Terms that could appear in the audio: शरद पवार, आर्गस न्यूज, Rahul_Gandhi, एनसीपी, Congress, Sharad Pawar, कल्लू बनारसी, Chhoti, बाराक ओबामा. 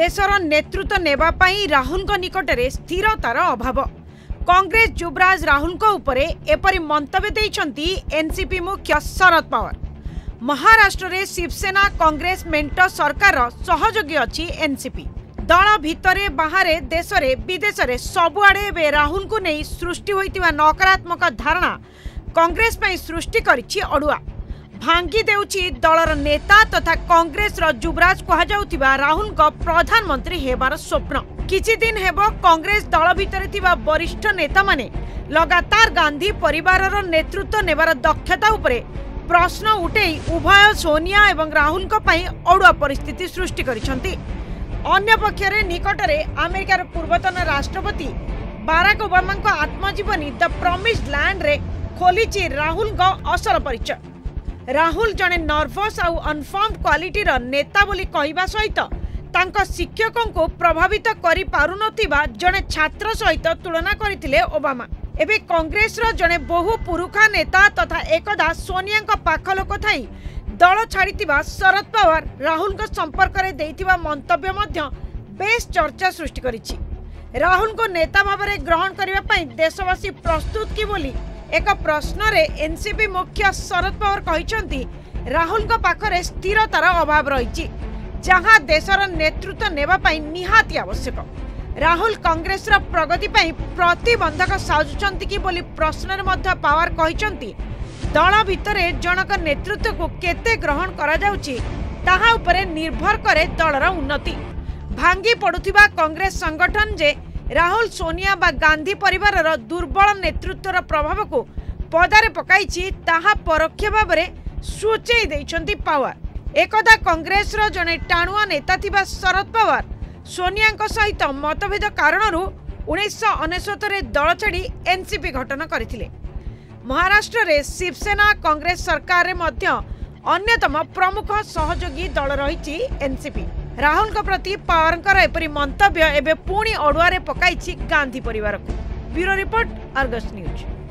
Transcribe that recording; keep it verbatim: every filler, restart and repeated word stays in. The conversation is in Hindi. देशर नेतृत्व नेबापाई राहुल निकटने स्थिरतार अभाव। कांग्रेस युवराज राहुल उपरे एपरि मंतव्य देइछन्ती एनसीपी मुख्य शरद पवार। महाराष्ट्र रे शिवसेना कांग्रेस मेंट सरकार सहयोगी अछि एनसीपी। दल भितरे बाहरे देश रे विदेश रे सबुआडे बे राहुल को नहीं सृष्टि होइतिबा नकारात्मक धारणा कांग्रेस पई सृष्टि करिछि अडुआ भांगी देउछि दलर नेता तथा कांग्रेस रो युवराज कहा जाउतिबा राहुल को प्रधानमंत्री हेबार स्वप्न। किछि दिन हेबो कांग्रेस दल भितर थिबा वरिष्ठ नेता माने लगातार गांधी परिवार रो नेतृत्व नेबार दक्षता उपरे प्रश्न उठेई उभय सोनिया एवं राहुल को पई अडुआ परिस्थिति सृष्टि करिसंती। अन्य पक्षरे निकटरे अमेरिकार पूर्वतन राष्ट्रपति बाराक ओबामा को आत्मजीवनी द प्रॉमिस्ड लैंड रे खोलीछि राहुल को असर परिचय। राहुल जने नर्वस आउ अनफॉर्मड क्वालिटी रो नेता बोली कहिबा सहित तांको शिक्षकों को प्रभावित करि पारुनथिबा जने छात्र सहित तुलना करथिले ओबामा। एबे कांग्रेस रो जने बहु पुरुखा नेता तथा एकदा सोनिया को पाखलोक थाई दल छाड़ीथिबा शरद पवार राहुल को संपर्क रे देथिबा मंतव्य मध्य बेस चर्चा सृष्टि करिछि। राहुल को नेता भाव में ग्रहण करिबा पई देशवासी प्रस्तुत कि बोली एक प्रश्न रे एनसीपी मुख्य शरद पवार कहिसंती राहुल को पाखरे स्थिरतार अभाव रहिछि जहां देशर नेतृत्व नेबा पई निहाती आवश्यक। राहुल कांग्रेस रा प्रगति पई प्रतिबंधक साजुचंती कि बोली प्रश्न रे मध्य पावर कहिचंती दल भितरे जनक नेतृत्व को केते ग्रहण करा जाउची ताहा उपरे निर्भर करे दलर उन्नति। भांगी पडुथिबा कांग्रेस संगठन जे राहुल सोनिया बा गांधी परिवार रा दुर्बल नेतृत्व रा प्रभाव को पदारे पकाईची ताहा परोक्ष भाबरे सूचेई दैचंती पावर। एकदा कांग्रेस रो जने टाणुआ नेता थिबा शरद पवार सोनिया सहित मतभेद कारण उन्नीस सौ उनसठ रे दल छाड़ी एनसीपी गठन करथिले। महाराष्ट्र रे शिवसेना कांग्रेस सरकार रे मध्य अन्यतम प्रमुख सहयोगी दल रहिछि एनसीपी। राहुल को प्रति पवारंकर एपरि मंतव्य एबे पुणी अडुआरे पकाईछि गांधी परिवार को। Bureau report, आर्गस न्यूज।